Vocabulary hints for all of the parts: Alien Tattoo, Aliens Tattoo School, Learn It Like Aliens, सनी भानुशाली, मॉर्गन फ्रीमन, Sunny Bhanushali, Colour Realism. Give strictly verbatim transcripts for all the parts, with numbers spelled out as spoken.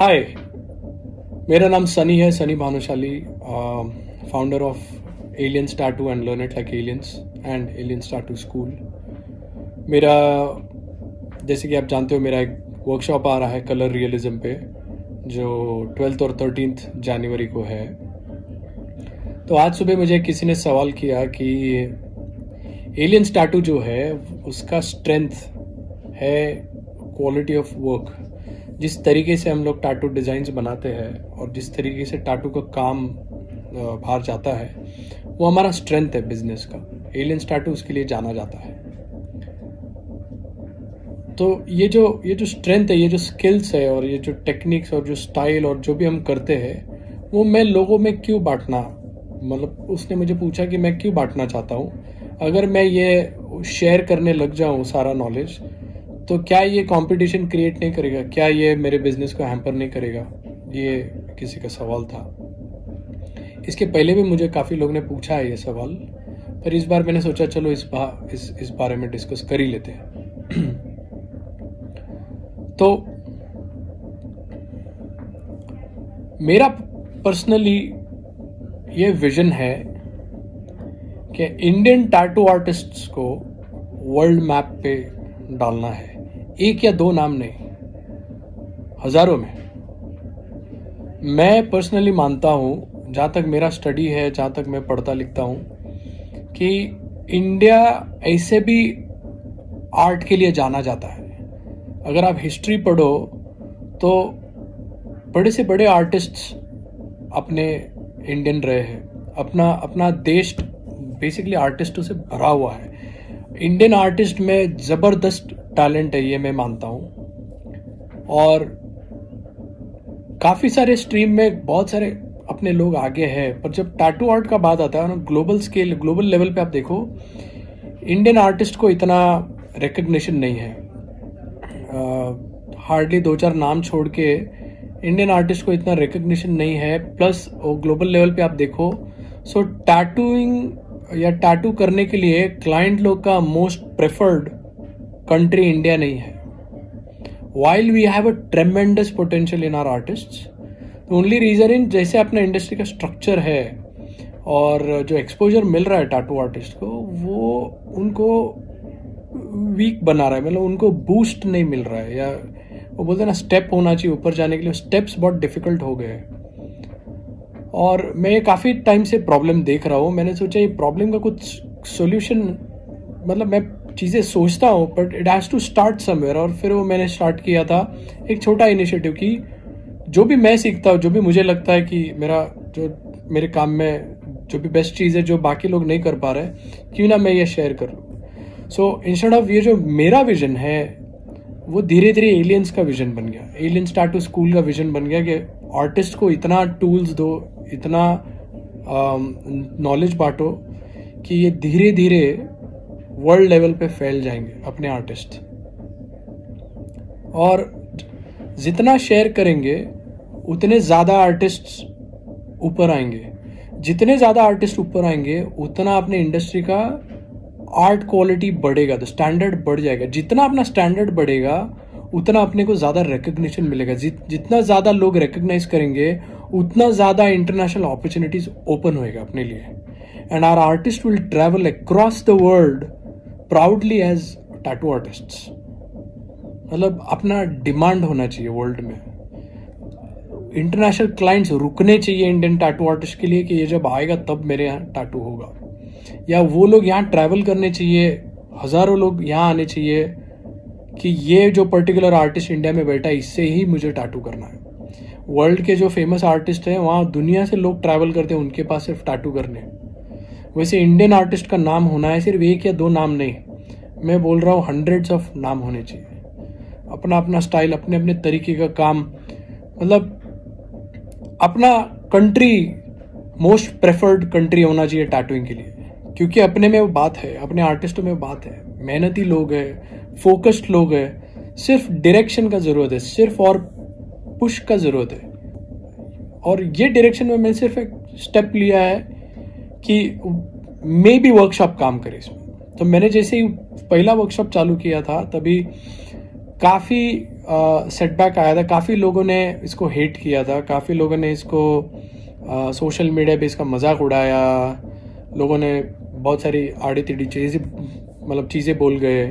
हाय, मेरा नाम सनी है, सनी भानुशाली, founder of Aliens Tattoo and learn it like aliens and Aliens Tattoo school. मेरा, जैसे कि आप जानते हो, मेरा एक वर्कशॉप आ रहा है कलर रियलिज्म पे, जो ट्वेल्थ और थर्टीन्थ जनवरी को है। तो आज सुबह मुझे किसी ने सवाल किया कि एलियंस टैटू जो है उसका स्ट्रेंथ है क्वालिटी ऑफ वर्क। जिस तरीके से हम लोग टाटू डिज़ाइंस बनाते हैं और जिस तरीके से टाटू का काम बाहर जाता है वो हमारा स्ट्रेंथ है बिजनेस का। एलियंस टाटू उसके लिए जाना जाता है। तो ये जो ये जो स्ट्रेंथ है, ये जो स्किल्स है और ये जो टेक्निक्स और जो स्टाइल और जो भी हम करते हैं वो मैं लोगों में क्यों बांटना, मतलब उसने मुझे पूछा कि मैं क्यों बांटना चाहता हूँ। अगर मैं ये शेयर करने लग जाऊँ सारा नॉलेज तो क्या ये कंपटीशन क्रिएट नहीं करेगा, क्या ये मेरे बिजनेस को हैम्पर नहीं करेगा, ये किसी का सवाल था। इसके पहले भी मुझे काफ़ी लोगों ने पूछा है ये सवाल, पर इस बार मैंने सोचा चलो इस बा, इस इस बारे में डिस्कस कर ही लेते हैं। तो मेरा पर्सनली ये विजन है कि इंडियन टैटू आर्टिस्ट्स को वर्ल्ड मैप पे डालना है, एक या दो नाम नहीं, हजारों में। मैं पर्सनली मानता हूँ, जहाँ तक मेरा स्टडी है, जहाँ तक मैं पढ़ता लिखता हूँ, कि इंडिया ऐसे भी आर्ट के लिए जाना जाता है। अगर आप हिस्ट्री पढ़ो तो बड़े से बड़े आर्टिस्ट्स अपने इंडियन रहे हैं। अपना अपना देश बेसिकली आर्टिस्टों से भरा हुआ है। इंडियन आर्टिस्ट में ज़बरदस्त टैलेंट है, ये मैं मानता हूँ। और काफ़ी सारे स्ट्रीम में बहुत सारे अपने लोग आगे हैं, पर जब टैटू आर्ट का बात आता है ना, ग्लोबल स्केल, ग्लोबल लेवल पे आप देखो, इंडियन आर्टिस्ट को इतना रिकग्निशन नहीं है। हार्डली दो चार नाम छोड़ के इंडियन आर्टिस्ट को इतना रिकग्निशन नहीं है। प्लस वो ग्लोबल लेवल पे आप देखो, सो टैटूइंग या टैटू करने के लिए क्लाइंट लोग का मोस्ट प्रेफर्ड कंट्री इंडिया नहीं है। While we have a tremendous potential in our artists, the only reason in जैसे अपना इंडस्ट्री का स्ट्रक्चर है और जो एक्सपोजर मिल रहा है टैटू आर्टिस्ट को, वो उनको वीक बना रहा है, मतलब उनको बूस्ट नहीं मिल रहा है। या वो बोलते हैं ना, स्टेप होना चाहिए ऊपर जाने के लिए, स्टेप्स बहुत डिफिकल्ट हो गए हैं। और मैं काफ़ी टाइम से प्रॉब्लम देख रहा हूँ। मैंने सोचा ये प्रॉब्लम का कुछ सॉल्यूशन, मतलब मैं चीज़ें सोचता हूँ but it has to start somewhere. और फिर वो मैंने स्टार्ट किया था एक छोटा इनिशिएटिव की जो भी मैं सीखता हूँ, जो भी मुझे लगता है कि मेरा जो मेरे काम में जो भी बेस्ट चीज़ है जो बाकी लोग नहीं कर पा रहे, क्यों ना मैं ये शेयर कर लूँ। सो इंस्टेड ऑफ ये जो मेरा विजन है वो धीरे धीरे एलियंस का विजन बन गया, एलियंस टैटू स्कूल का विजन बन गया कि आर्टिस्ट को इतना टूल्स दो, इतना नॉलेज बांटो कि ये धीरे धीरे वर्ल्ड लेवल पे फैल जाएंगे अपने आर्टिस्ट। और जितना शेयर करेंगे उतने ज़्यादा आर्टिस्ट्स ऊपर आएंगे। जितने ज़्यादा आर्टिस्ट ऊपर आएंगे उतना अपने इंडस्ट्री का आर्ट क्वालिटी बढ़ेगा, तो स्टैंडर्ड बढ़ जाएगा। जितना अपना स्टैंडर्ड बढ़ेगा उतना अपने को ज़्यादा रिकग्निशन मिलेगा। जि, जितना ज़्यादा लोग रिकग्नाइज करेंगे उतना ज़्यादा इंटरनेशनल अपॉर्चुनिटीज़ ओपन होएगा अपने लिए। And our artist will travel across the world proudly as tattoo artists. मतलब अपना डिमांड होना चाहिए वर्ल्ड में, इंटरनेशनल क्लाइंट्स रुकने चाहिए इंडियन टैटू आर्टिस्ट के लिए कि ये जब आएगा तब मेरे यहाँ टैटू होगा, या वो लोग यहाँ ट्रैवल करने चाहिए, हज़ारों लोग यहाँ आने चाहिए कि ये जो पर्टिकुलर आर्टिस्ट इंडिया में बैठा है इससे ही मुझे टैटू करना है। वर्ल्ड के जो फेमस आर्टिस्ट हैं वहाँ दुनिया से लोग ट्रैवल करते हैं उनके पास सिर्फ टैटू करने। वैसे इंडियन आर्टिस्ट का नाम होना है, सिर्फ एक या दो नाम नहीं, मैं बोल रहा हूँ हंड्रेड्स ऑफ नाम होने चाहिए। अपना अपना स्टाइल, अपने अपने तरीके का काम, मतलब अपना कंट्री मोस्ट प्रेफर्ड कंट्री होना चाहिए टैटूइंग के लिए, क्योंकि अपने में वो बात है, अपने आर्टिस्टों में बात है। मेहनती लोग हैं, फोकस्ड लोग हैं, सिर्फ डायरेक्शन का ज़रूरत है, सिर्फ और पुश का ज़रूरत है। और ये डायरेक्शन में मैंने सिर्फ एक स्टेप लिया है कि मे बी वर्कशॉप काम करे इसमें। तो मैंने जैसे ही पहला वर्कशॉप चालू किया था तभी काफ़ी सेटबैक आया था, काफ़ी लोगों ने इसको हेट किया था, काफ़ी लोगों ने इसको सोशल मीडिया पे इसका मजाक उड़ाया, लोगों ने बहुत सारी आड़ी तिड़ी चीज़ें मतलब चीज़ें बोल गए,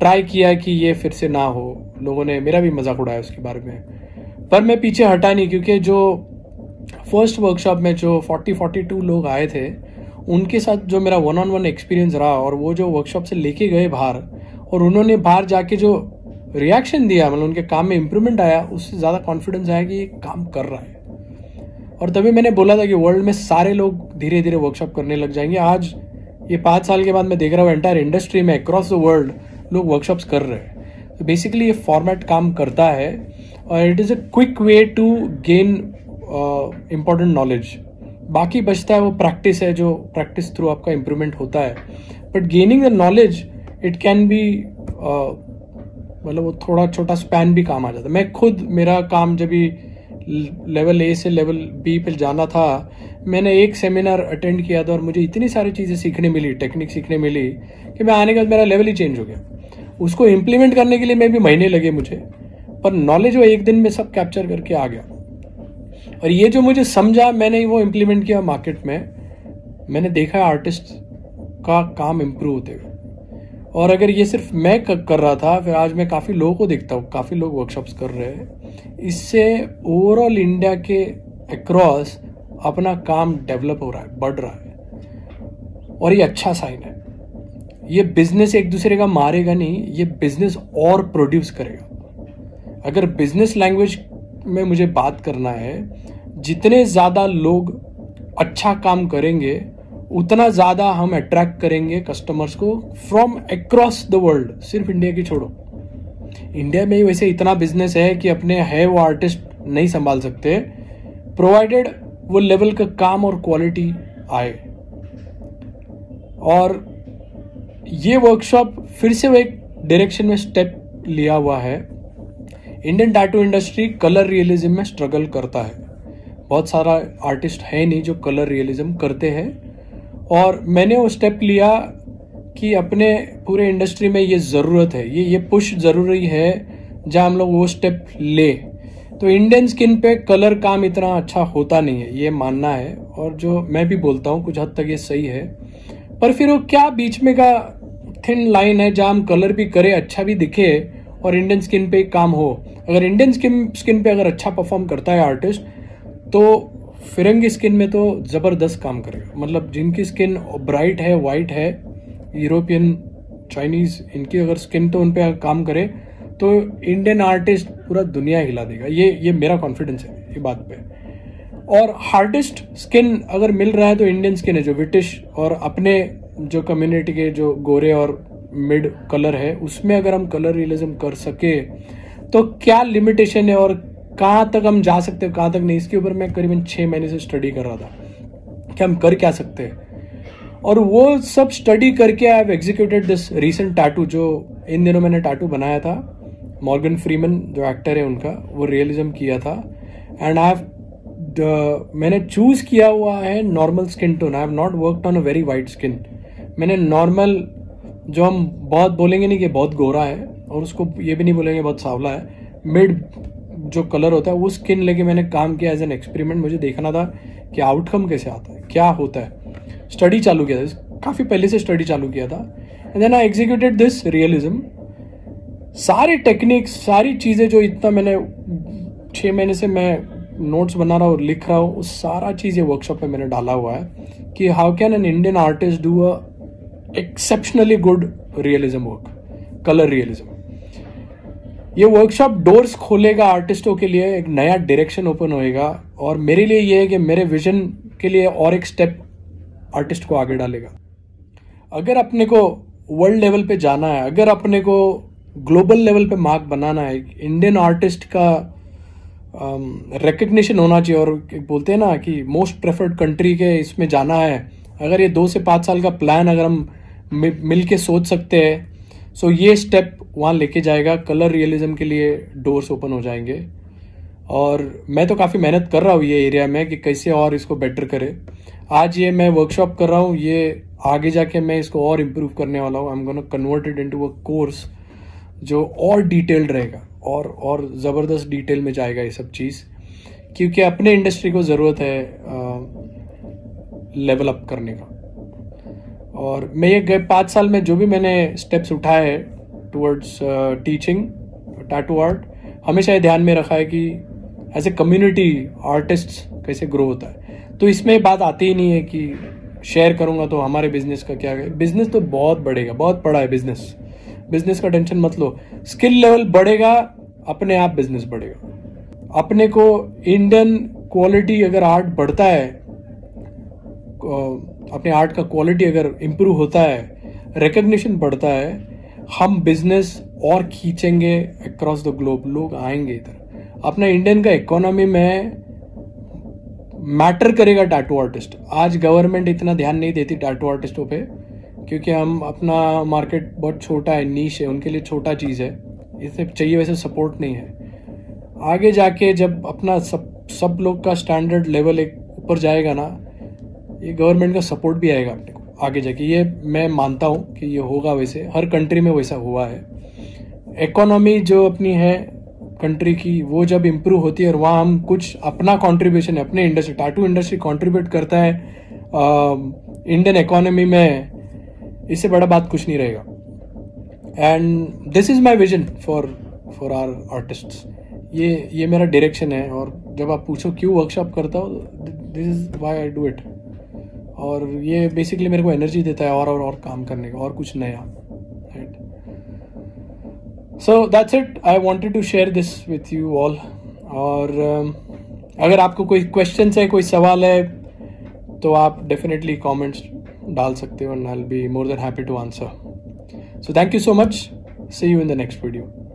ट्राई किया कि ये फिर से ना हो, लोगों ने मेरा भी मजाक उड़ाया उसके बारे में, पर मैं पीछे हटा नहीं, क्योंकि जो फर्स्ट वर्कशॉप में जो चालीस बयालीस लोग आए थे उनके साथ जो मेरा वन ऑन वन एक्सपीरियंस रहा, और वो जो वर्कशॉप से लेके गए बाहर और उन्होंने बाहर जाके जो रिएक्शन दिया, मतलब उनके काम में इम्प्रूवमेंट आया, उससे ज़्यादा कॉन्फिडेंस आया कि ये काम कर रहा है। और तभी मैंने बोला था कि वर्ल्ड में सारे लोग धीरे धीरे वर्कशॉप करने लग जाएंगे। आज ये पाँच साल के बाद मैं देख रहा हूँ एंटायर इंडस्ट्री में अक्रॉस द वर्ल्ड लोग वर्कशॉप्स कर रहे हैं। तो बेसिकली ये फॉर्मेट काम करता है और it is a quick way to gain important knowledge. बाकी बचता है वो प्रैक्टिस है, जो प्रैक्टिस थ्रू आपका इम्प्रूवमेंट होता है, but gaining the knowledge it can be, मतलब वो थोड़ा छोटा स्पैन भी काम आ जाता है। मैं खुद, मेरा काम जब भी लेवल ए से लेवल बी पर जाना था, मैंने एक सेमिनार अटेंड किया था और मुझे इतनी सारी चीज़ें सीखने मिली, टेक्निक सीखने मिली कि मैं आने के बाद मेरा लेवल ही चेंज हो गया। उसको इम्प्लीमेंट करने के लिए मैं भी महीने लगे मुझे, पर नॉलेज वो एक दिन में सब कैप्चर करके आ गया। और ये जो मुझे समझा मैंने वो इम्प्लीमेंट किया मार्केट में, मैंने देखा आर्टिस्ट का काम इम्प्रूव होते हुए। और अगर ये सिर्फ मैं कर रहा था, फिर आज मैं काफ़ी लोगों को देखता हूँ, काफ़ी लोग वर्कशॉप्स कर रहे हैं, इससे ओवरऑल इंडिया के अक्रॉस अपना काम डेवलप हो रहा है, बढ़ रहा है, और ये अच्छा साइन है। ये बिजनेस एक दूसरे का मारेगा नहीं, ये बिजनेस और प्रोड्यूस करेगा। अगर बिजनेस लैंग्वेज में मुझे बात करना है, जितने ज़्यादा लोग अच्छा काम करेंगे उतना ज़्यादा हम अट्रैक्ट करेंगे कस्टमर्स को फ्रॉम अक्रॉस द वर्ल्ड। सिर्फ इंडिया की छोड़ो, इंडिया में ही वैसे इतना बिजनेस है कि अपने है वो आर्टिस्ट नहीं संभाल सकते, प्रोवाइडेड वो लेवल का काम और क्वालिटी आए। और ये वर्कशॉप फिर से वो एक डायरेक्शन में स्टेप लिया हुआ है। Indian tattoo industry colour realism में स्ट्रगल करता है, बहुत सारा आर्टिस्ट है नहीं जो कलर रियलिज्म करते हैं, और मैंने वो स्टेप लिया कि अपने पूरे इंडस्ट्री में ये ज़रूरत है, ये ये पुश ज़रूरी है जहाँ हम लोग वो स्टेप ले। तो इंडियन स्किन पे कलर काम इतना अच्छा होता नहीं है, ये मानना है, और जो मैं भी बोलता हूँ कुछ हद तक ये सही है। पर फिर वो क्या बीच में का थिन लाइन है जहाँ हम कलर भी करें, अच्छा भी दिखे, और इंडियन स्किन पे काम हो। अगर इंडियन स्किन स्किन पे अगर अच्छा परफॉर्म करता है आर्टिस्ट, तो फिरंगी स्किन में तो ज़बरदस्त काम करेगा। मतलब जिनकी स्किन ब्राइट है, वाइट है, यूरोपियन, चाइनीज़, इनकी अगर स्किन तो उन पे काम करे तो इंडियन आर्टिस्ट पूरा दुनिया हिला देगा। ये ये मेरा कॉन्फिडेंस है ये बात पे। और हार्डेस्ट स्किन अगर मिल रहा है तो इंडियन स्किन है, जो ब्रिटिश और अपने जो कम्युनिटी के जो गोरे और मिड कलर है, उसमें अगर हम कलर रियलिज्म कर सके तो क्या लिमिटेशन है और कहाँ तक हम जा सकते हैं, कहाँ तक नहीं। इसके ऊपर मैं करीबन छः महीने से स्टडी कर रहा था कि हम कर क्या सकते हैं, और वो सब स्टडी करके I have executed this recent tattoo. जो इन दिनों मैंने टैटू बनाया था, मॉर्गन फ्रीमन जो एक्टर है उनका, वो रियलिज्म किया था। एंड आई हैव, मैंने चूज़ किया हुआ है normal skin tone. I have not worked on a very white skin. मैंने नॉर्मल, जो हम बहुत बोलेंगे नहीं कि बहुत गोरा है, और उसको ये भी नहीं बोलेंगे बहुत सावला है, मिड जो कलर होता है वो स्किन लेके मैंने काम किया एज एन एक्सपेरिमेंट। मुझे देखना था कि आउटकम कैसे आता है, क्या होता है। स्टडी चालू किया था, काफ़ी पहले से स्टडी चालू किया था। And then I executed this realism. सारी टेक्निक्स, सारी चीज़ें जो इतना मैंने छः महीने से मैं नोट्स बना रहा हूँ और लिख रहा हूँ, वो सारा चीज़ ये वर्कशॉप में मैंने डाला हुआ है कि how can an Indian artist do a exceptionally good realism work, colour realism. ये वर्कशॉप डोर्स खोलेगा आर्टिस्टों के लिए, एक नया डायरेक्शन ओपन होएगा, और मेरे लिए ये है कि मेरे विजन के लिए और एक स्टेप आर्टिस्ट को आगे डालेगा। अगर अपने को वर्ल्ड लेवल पे जाना है, अगर अपने को ग्लोबल लेवल पे मार्क बनाना है, इंडियन आर्टिस्ट का रिकग्निशन होना चाहिए। और बोलते हैं ना कि मोस्ट प्रेफर्ड कंट्री के इसमें जाना है, अगर ये दो से पाँच साल का प्लान अगर हम मिल के सोच सकते हैं, सो so, ये स्टेप वहाँ लेके जाएगा। कलर रियलिज्म के लिए डोर्स ओपन हो जाएंगे। और मैं तो काफ़ी मेहनत कर रहा हूँ ये एरिया में कि कैसे और इसको बेटर करें। आज ये मैं वर्कशॉप कर रहा हूँ, ये आगे जाके मैं इसको और इम्प्रूव करने वाला हूँ। I am gonna convert it into a course जो और डिटेल्ड रहेगा और और ज़बरदस्त डिटेल में जाएगा ये सब चीज़, क्योंकि अपने इंडस्ट्री को ज़रूरत है लेवल अप करने का। और मैं ये गए पाँच साल में जो भी मैंने स्टेप्स उठाए टुवर्ड्स टीचिंग टैटू आर्ट, हमेशा ये ध्यान में रखा है कि एज ए कम्युनिटी आर्टिस्ट्स कैसे ग्रो होता है। तो इसमें बात आती ही नहीं है कि शेयर करूंगा तो हमारे बिजनेस का क्या है। बिजनेस तो बहुत बढ़ेगा, बहुत बड़ा है बिजनेस, बिजनेस का टेंशन मत लो। स्किल लेवल बढ़ेगा, अपने आप बिजनेस बढ़ेगा। अपने को इंडियन क्वालिटी अगर आर्ट बढ़ता है, अपने आर्ट का क्वालिटी अगर इम्प्रूव होता है, रिकग्निशन बढ़ता है, हम बिजनेस और खींचेंगे अक्रॉस द ग्लोब, लोग आएंगे इधर। अपना इंडियन का इकोनॉमी में मैटर करेगा टैटू आर्टिस्ट। आज गवर्नमेंट इतना ध्यान नहीं देती टैटू आर्टिस्टों पे, क्योंकि हम अपना मार्केट बहुत छोटा है, नीश है, उनके लिए छोटा चीज़ है, इसे चाहिए वैसे सपोर्ट नहीं है। आगे जाके जब अपना सब सब लोग का स्टैंडर्ड लेवल एक ऊपर जाएगा ना, ये गवर्नमेंट का सपोर्ट भी आएगा अपने को आगे जाके। ये मैं मानता हूँ कि ये होगा, वैसे हर कंट्री में वैसा हुआ है। इकोनॉमी जो अपनी है कंट्री की, वो जब इम्प्रूव होती है और वहाँ हम कुछ अपना कंट्रीब्यूशन है, अपने इंडस्ट्री टैटू इंडस्ट्री कंट्रीब्यूट करता है इंडियन इकोनॉमी में, इससे बड़ा बात कुछ नहीं रहेगा। And this is my vision for for our artists. ये ये मेरा डायरेक्शन है। और जब आप पूछो क्यों वर्कशॉप करता हो, this is why I do it. और ये बेसिकली मेरे को एनर्जी देता है और और और काम करने का और कुछ नया। So that's it, I wanted to share this with you all. और uh, अगर आपको कोई क्वेश्चन है, कोई सवाल है, तो आप डेफिनेटली कमेंट्स डाल सकते हो and I will be more than happy to answer. So thank you so much, see you in the next video.